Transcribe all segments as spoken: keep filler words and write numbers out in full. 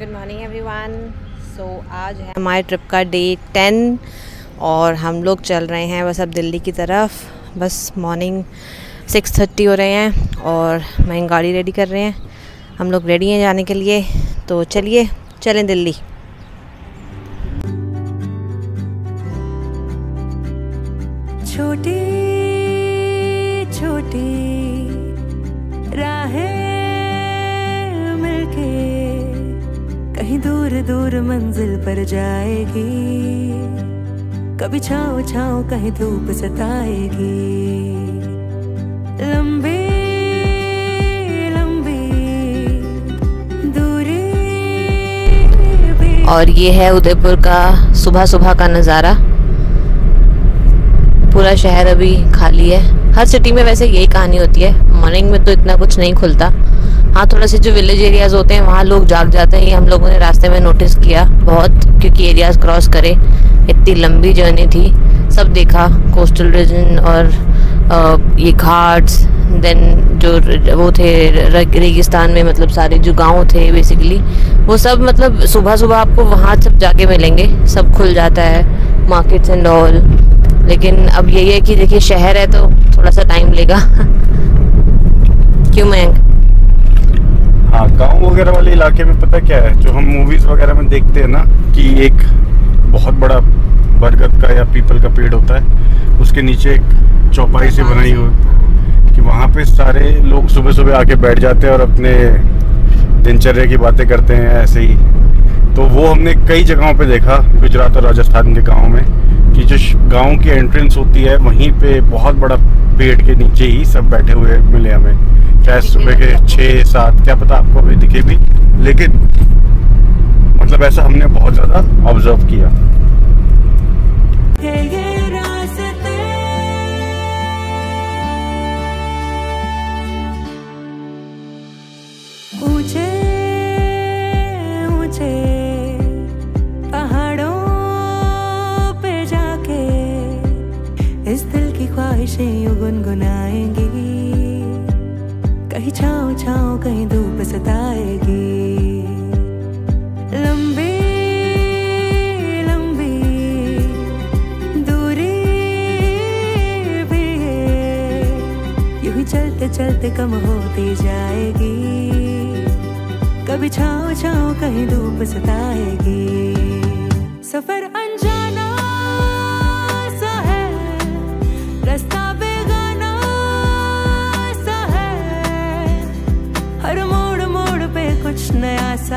Good morning everyone. सो आज है हमारे ट्रिप का डे टेन और हम लोग चल रहे हैं बस अब दिल्ली की तरफ। बस मॉर्निंग सिक्स थर्टी हो रहे हैं और मैं गाड़ी रेडी कर रहे हैं। हम लोग रेडी हैं जाने के लिए, तो चलिए चलें दिल्ली। छोटी छोटी राहें मिलके कहीं दूर दूर मंजिल पर जाएगी, कभी छाँव छाँव कहीं धूप सताएगी। लंबी लंबी दूरी। और ये है उदयपुर का सुबह सुबह का नज़ारा। पूरा शहर अभी खाली है। हर सिटी में वैसे यही कहानी होती है, मॉर्निंग में तो इतना कुछ नहीं खुलता। हाँ, थोड़ा से जो विलेज एरियाज होते हैं वहाँ लोग जाग जाते हैं। ये हम लोगों ने रास्ते में नोटिस किया बहुत, क्योंकि एरियाज क्रॉस करे, इतनी लंबी जर्नी थी, सब देखा कोस्टल रीजन और आ, ये घाट्स, देन जो वो थे रेगिस्तान में, मतलब सारे जो गाँव थे बेसिकली वो सब, मतलब सुबह सुबह आपको वहाँ सब जाके मिलेंगे, सब खुल जाता है मार्केट्स एंड ऑल। लेकिन अब यही है कि देखिए शहर है तो थोड़ा सा टाइम लेगा। क्यों मयंक? हाँ, गाँव वगैरह वाले इलाके में पता क्या है, जो हम मूवीज वगैरह में देखते हैं ना कि एक बहुत बड़ा बरगद का या पीपल का पेड़ होता है, उसके नीचे एक चौपाई से बनाई हुई, कि वहाँ पे सारे लोग सुबह सुबह आके बैठ जाते हैं और अपने दिनचर्या की बातें करते हैं ऐसे ही। तो वो हमने कई जगहों पे देखा गुजरात और राजस्थान के गाँव में, कि जो गांव की एंट्रेंस होती है वहीं पे बहुत बड़ा पेड़ के नीचे ही सब बैठे हुए मिले हमें, चाहे सुबह के छः सात, क्या पता आपको अभी दिखे भी, लेकिन मतलब ऐसा हमने बहुत ज़्यादा ऑब्जर्व किया। कहीं छाँव छाँव कहीं धूप सताएगी। लंबी लंबी दूरी भी है, यूं ही चलते चलते कम होती जाएगी, कभी छाँव छाँव कहीं धूप सताएगी। सफर अनजाना सा है, रास्ता नया सा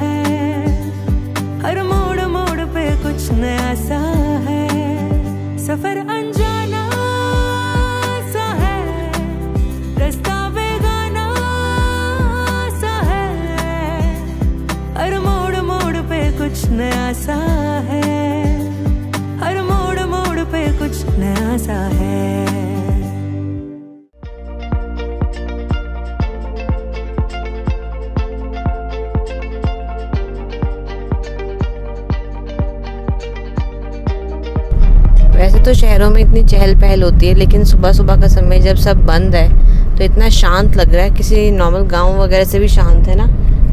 है, हर मोड़ मोड़ पे कुछ नया सा है। सफर अनजाना सा है, रास्ता बेगाना सा है, हर मोड़ मोड़ पे कुछ नया सा है, हर मोड़ मोड़ पे कुछ नया सा है। तो शहरों में इतनी चहल पहल होती है, लेकिन सुबह सुबह का समय जब सब बंद है तो इतना शांत लग रहा है, किसी नॉर्मल गांव वगैरह से भी शांत है ना।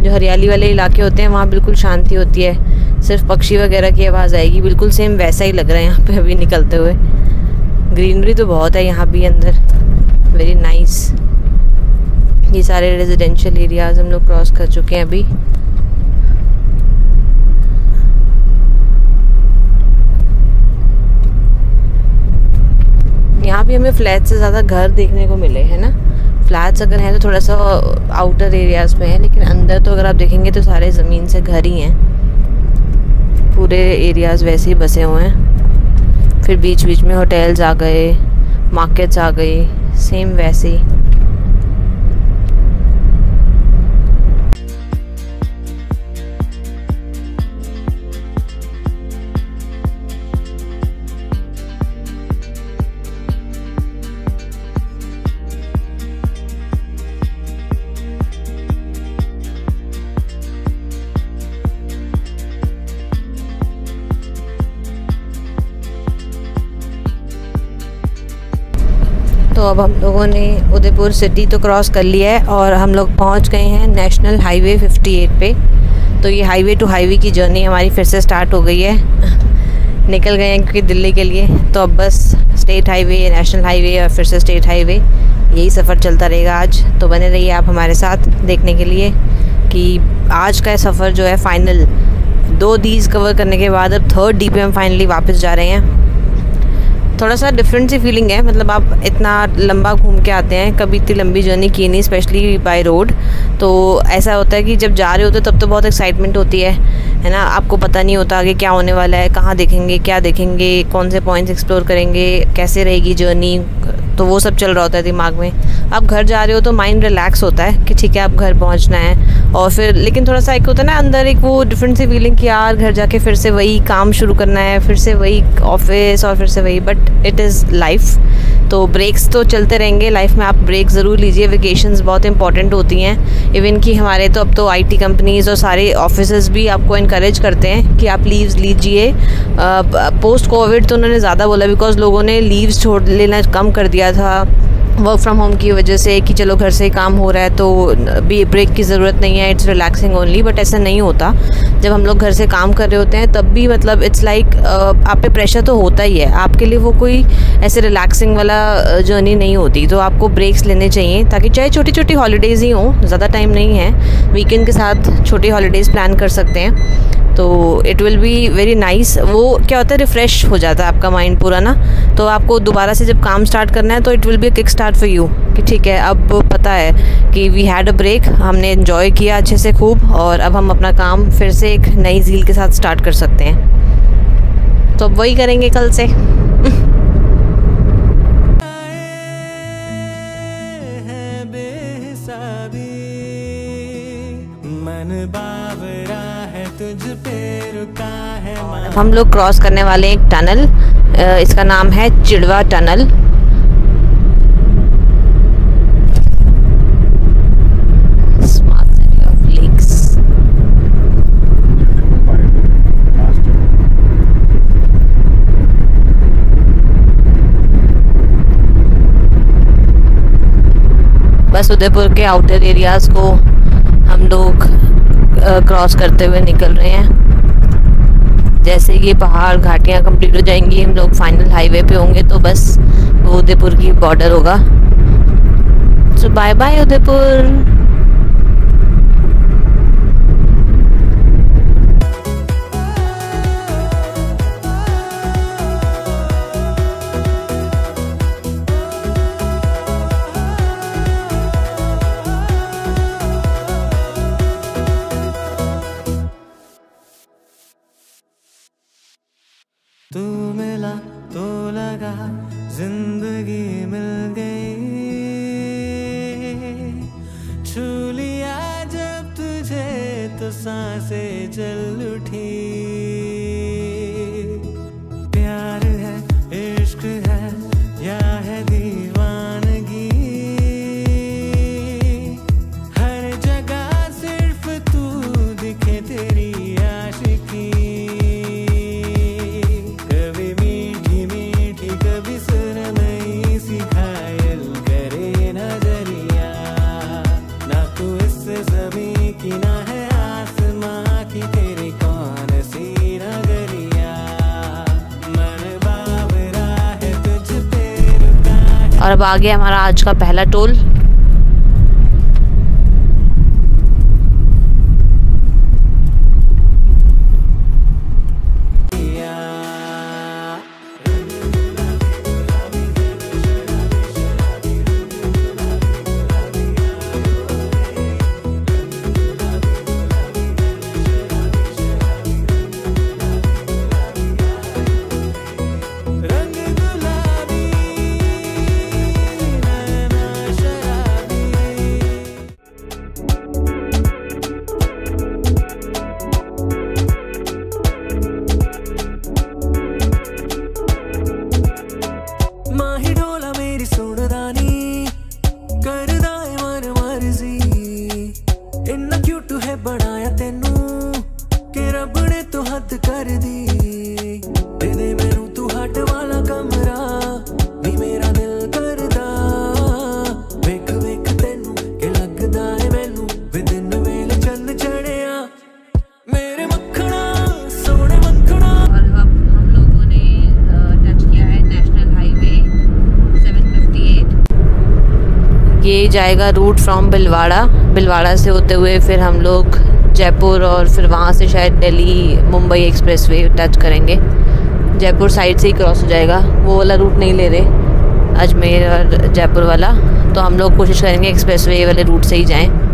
जो हरियाली वाले इलाके होते हैं वहाँ बिल्कुल शांति होती है, सिर्फ पक्षी वगैरह की आवाज़ आएगी, बिल्कुल सेम वैसा ही लग रहा है यहाँ पे अभी निकलते हुए। ग्रीनरी तो बहुत है यहाँ भी अंदर, वेरी नाइस। ये सारे रेजिडेंशियल एरियाज हम लोग क्रॉस कर चुके हैं अभी। यहाँ भी हमें फ्लैट से ज़्यादा घर देखने को मिले हैं ना। फ्लैट्स अगर हैं तो थोड़ा सा आउटर एरियाज़ में है, लेकिन अंदर तो अगर आप देखेंगे तो सारे ज़मीन से घर ही हैं, पूरे एरियाज़ वैसे ही बसे हुए हैं। फिर बीच बीच में होटल्स आ गए, मार्केट्स आ गई, सेम वैसे ही। तो अब हम लोगों ने उदयपुर सिटी तो क्रॉस कर लिया है और हम लोग पहुंच गए हैं नेशनल हाईवे फिफ्टी एट पे। तो ये हाईवे टू हाईवे की जर्नी हमारी फिर से स्टार्ट हो गई है। निकल गए हैं क्योंकि दिल्ली के लिए, तो अब बस स्टेट हाईवे, नेशनल हाईवे और फिर से स्टेट हाईवे, यही सफ़र चलता रहेगा आज। तो बने रहिए आप हमारे साथ देखने के लिए कि आज का सफ़र जो है फाइनल, दो डीज कवर करने के बाद अब थर्ड डी पे हम फाइनली वापस जा रहे हैं। थोड़ा सा डिफरेंट सी फीलिंग है, मतलब आप इतना लंबा घूम के आते हैं, कभी इतनी लंबी जर्नी की नहीं, स्पेशली बाय रोड। तो ऐसा होता है कि जब जा रहे होते तब तो बहुत एक्साइटमेंट होती है है ना, आपको पता नहीं होता कि क्या होने वाला है, कहाँ देखेंगे, क्या देखेंगे, कौन से पॉइंट्स एक्सप्लोर करेंगे, कैसे रहेगी जर्नी, तो वो सब चल रहा होता है दिमाग में। आप घर जा रहे हो तो माइंड रिलैक्स होता है कि ठीक है आप घर पहुंचना है, और फिर लेकिन थोड़ा सा एक होता है ना अंदर एक वो डिफरेंट सी फीलिंग कि यार घर जाके फिर से वही काम शुरू करना है, फिर से वही ऑफिस और फिर से वही, बट इट इज़ लाइफ। तो ब्रेक्स तो चलते रहेंगे लाइफ में, आप ब्रेक ज़रूर लीजिए, वेकेशंस बहुत इंपॉर्टेंट होती हैं। इवन कि हमारे तो अब तो आईटी कंपनीज़ और सारे ऑफिसेज़ भी आपको इनकरेज करते हैं कि आप लीव्स लीजिए। पोस्ट कोविड तो उन्होंने ज़्यादा बोला, बिकॉज लोगों ने लीव्स छोड़ लेना कम कर दिया था वर्क फ्रॉम होम की वजह से, कि चलो घर से काम हो रहा है तो भी ब्रेक की ज़रूरत नहीं है, इट्स रिलैक्सिंग ओनली। बट ऐसा नहीं होता, जब हम लोग घर से काम कर रहे होते हैं तब भी मतलब इट्स लाइक like, आप पे प्रेशर तो होता ही है, आपके लिए वो कोई ऐसे रिलैक्सिंग वाला जर्नी नहीं होती। तो आपको ब्रेक्स लेने चाहिए, ताकि चाहे छोटी छोटी हॉलीडेज़ ही हों, ज़्यादा टाइम नहीं है, वीकेंड के साथ छोटी हॉलीडेज़ प्लान कर सकते हैं, तो it will be very nice. वो क्या होता है, रिफ़्रेश हो जाता है आपका माइंड पूरा ना, तो आपको दोबारा से जब काम स्टार्ट करना है तो it will be a kick start for you कि ठीक है अब पता है कि वी हैड अ ब्रेक, हमने एंजॉय किया अच्छे से खूब, और अब हम अपना काम फिर से एक नई झील के साथ स्टार्ट कर सकते हैं। तो अब वही करेंगे कल से। अब हम लोग क्रॉस करने वाले एक टनल, इसका नाम है चिड़वा टनल। बस उदयपुर के आउटर एरियाज को हम लोग क्रॉस करते हुए निकल रहे हैं। जैसे ये पहाड़ घाटियाँ कंप्लीट हो जाएंगी, हम लोग फाइनल हाईवे पे होंगे, तो बस वो उदयपुर की बॉर्डर होगा। So bye bye Udaipur. तू मिला तो लगा जिंदगी मिल गई, छू लिया जब तुझे तो सांसें जल उठी। प्यार है, इश्क है, या है दीवानगी, हर जगह सिर्फ तू दिखे तेरी आशिकी। और अब आ गया हमारा आज का पहला टोल। Shut up. जाएगा रूट फ्रॉम भिलवाड़ा, भिलवाड़ा से होते हुए फिर हम लोग जयपुर और फिर वहाँ से शायद दिल्ली मुंबई एक्सप्रेसवे टच करेंगे। जयपुर साइड से ही क्रॉस हो जाएगा, वो वाला रूट नहीं ले रहे अजमेर और जयपुर वाला, तो हम लोग कोशिश करेंगे एक्सप्रेसवे वाले रूट से ही जाएं।